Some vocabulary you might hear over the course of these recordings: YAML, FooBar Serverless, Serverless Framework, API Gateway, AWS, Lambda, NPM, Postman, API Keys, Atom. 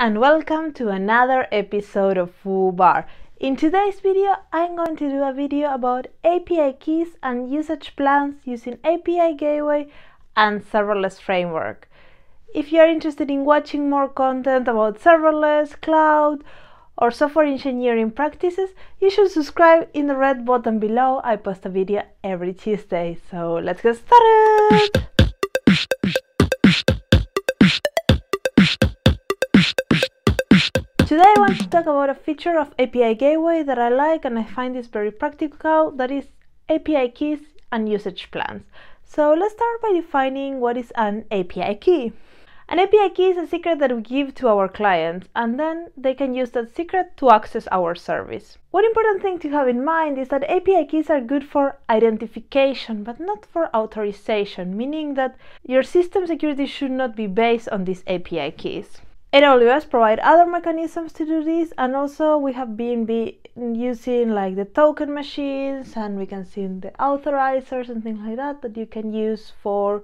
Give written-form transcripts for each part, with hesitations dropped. and welcome to another episode of FooBar. In today's video, I'm going to do a video about API keys and usage plans using API Gateway and Serverless Framework. If you are interested in watching more content about serverless, cloud, or software engineering practices, you should subscribe in the red button below. I post a video every Tuesday, so let's get started! Today I want to talk about a feature of API Gateway that I like and I find is very practical, that is API keys and usage plans. So let's start by defining what is an API key. An API key is a secret that we give to our clients, and then they can use that secret to access our service. One important thing to have in mind is that API keys are good for identification, but not for authorization, meaning that your system security should not be based on these API keys. AWS provide other mechanisms to do this, and also we have been using like the token machines, and we can see the authorizers and things like that that you can use for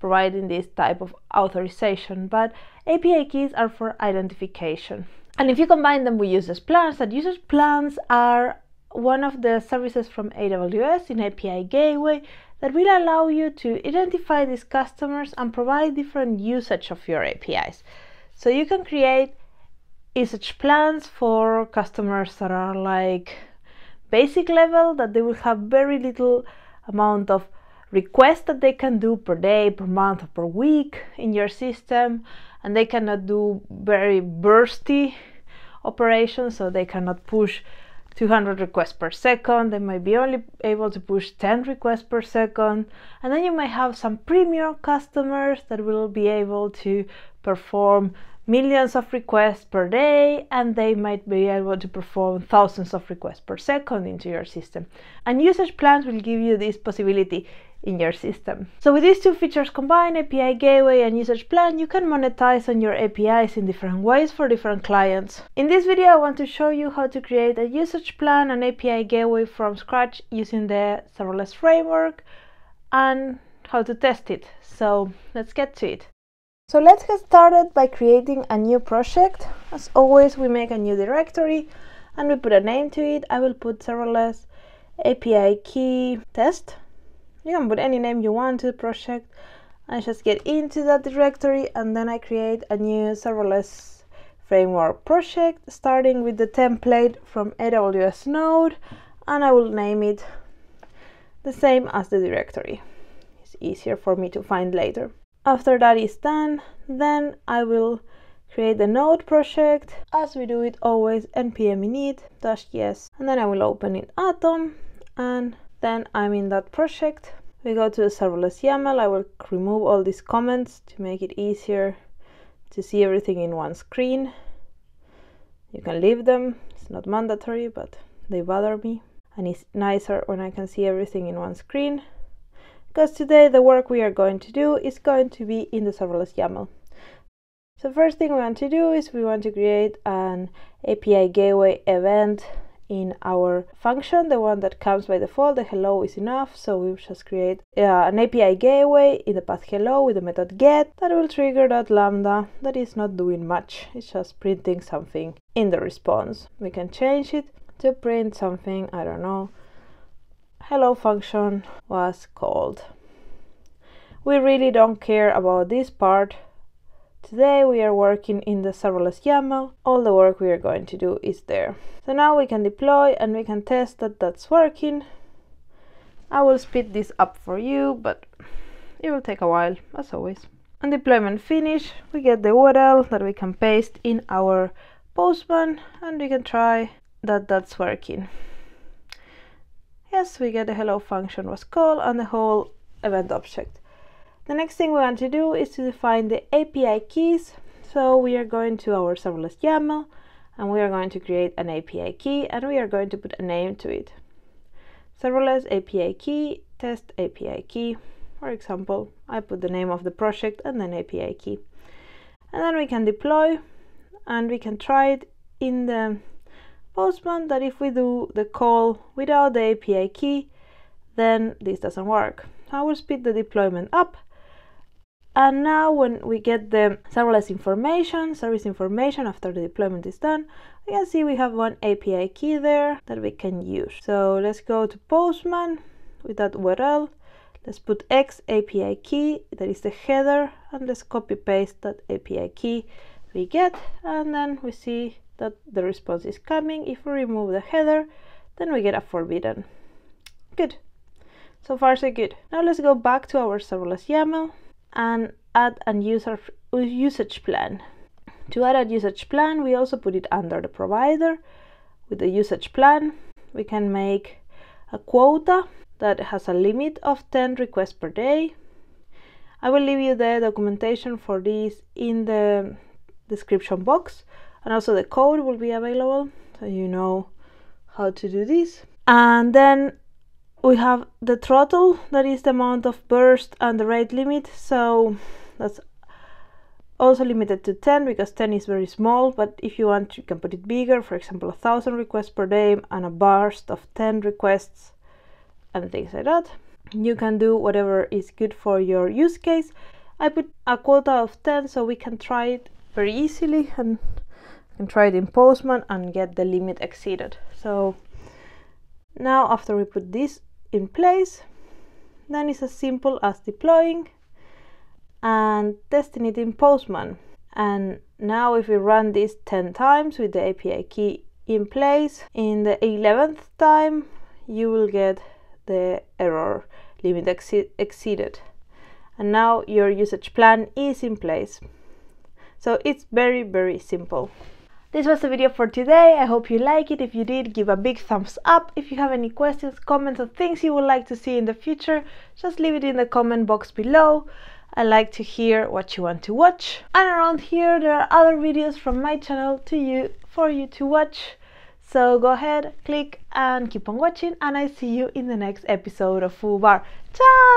providing this type of authorization. But API keys are for identification. And if you combine them with usage plans, that usage plans are one of the services from AWS in API Gateway that will allow you to identify these customers and provide different usage of your APIs. So you can create usage plans for customers that are like basic level, that they will have very little amount of requests that they can do per day, per month, or per week in your system, and they cannot do very bursty operations, so they cannot push 200 requests per second. They might be only able to push 10 requests per second. And then you may have some premium customers that will be able to perform millions of requests per day, and they might be able to perform thousands of requests per second into your system. And usage plans will give you this possibility in your system. So with these two features combined, API Gateway and usage plan, you can monetize on your APIs in different ways for different clients. In this video, I want to show you how to create a usage plan and API Gateway from scratch using the Serverless Framework and how to test it. So let's get to it. So let's get started by creating a new project. As always, we make a new directory and we put a name to it. I will put Serverless API Key Test. You can put any name you want to the project. I just get into that directory and then I create a new Serverless Framework project, starting with the template from AWS Node, and I will name it the same as the directory. It's easier for me to find later. After that is done, then I will create the node project, as we do it always, npm init -yes, and then I will open in Atom, and then I'm in that project. We go to the serverless YAML. I will remove all these comments to make it easier to see everything in one screen. You can leave them, it's not mandatory, but they bother me, and it's nicer when I can see everything in one screen. Because today the work we are going to do is going to be in the serverless YAML. So first thing we want to do is we want to create an API Gateway event in our function. The one that comes by default, the hello, is enough. So we just create an API Gateway in the path hello with the method get that will trigger that lambda that is not doing much. It's just printing something in the response. We can change it to print something, I don't know, hello function was called. We really don't care about this part. Today we are working in the serverless YAML. All the work we are going to do is there. So now we can deploy and we can test that that's working. I will speed this up for you, but it will take a while, as always. On deployment finish, we get the URL that we can paste in our Postman, and we can try that that's working. Yes, we get the hello function was called and the whole event object. The next thing we want to do is to define the API keys. So we are going to our serverless YAML and we are going to create an API key and we are going to put a name to it. Serverless API key, test API key. For example, I put the name of the project and then API key. And then we can deploy and we can try it in the Postman that if we do the call without the API key, then this doesn't work. I will speed the deployment up And now when we get the serverless information, service information after the deployment is done, you can see we have one API key there that we can use. So let's go to Postman with that URL. Let's put X API key, that is the header, and let's copy paste that API key we get. And then we see that the response is coming. If we remove the header, then we get a forbidden. Good. So far so good. Now let's go back to our serverless YAML and add a usage plan. To add a usage plan, we also put it under the provider. With the usage plan, we can make a quota that has a limit of 10 requests per day. I will leave you the documentation for this in the description box, and also the code will be available so you know how to do this. And then we have the throttle, that is the amount of burst, and the rate limit, so that's also limited to 10 because 10 is very small, but if you want you can put it bigger, for example 1,000 requests per day and a burst of 10 requests and things like that. You can do whatever is good for your use case. I put a quota of 10 so we can try it very easily, and you can try it in Postman and get the limit exceeded. So now after we put this in place, then it's as simple as deploying and testing it in Postman. And now if we run this 10 times with the API key in place, in the 11th time you will get the error limit exceeded, and now your usage plan is in place. So it's very simple. This was the video for today. I hope you like it. If you did, give a big thumbs up. If you have any questions, comments, or things you would like to see in the future, just leave it in the comment box below. I like to hear what you want to watch. And around here there are other videos from my channel to you, for you to watch. So go ahead, click and keep on watching, and I see you in the next episode of FooBar. Ciao!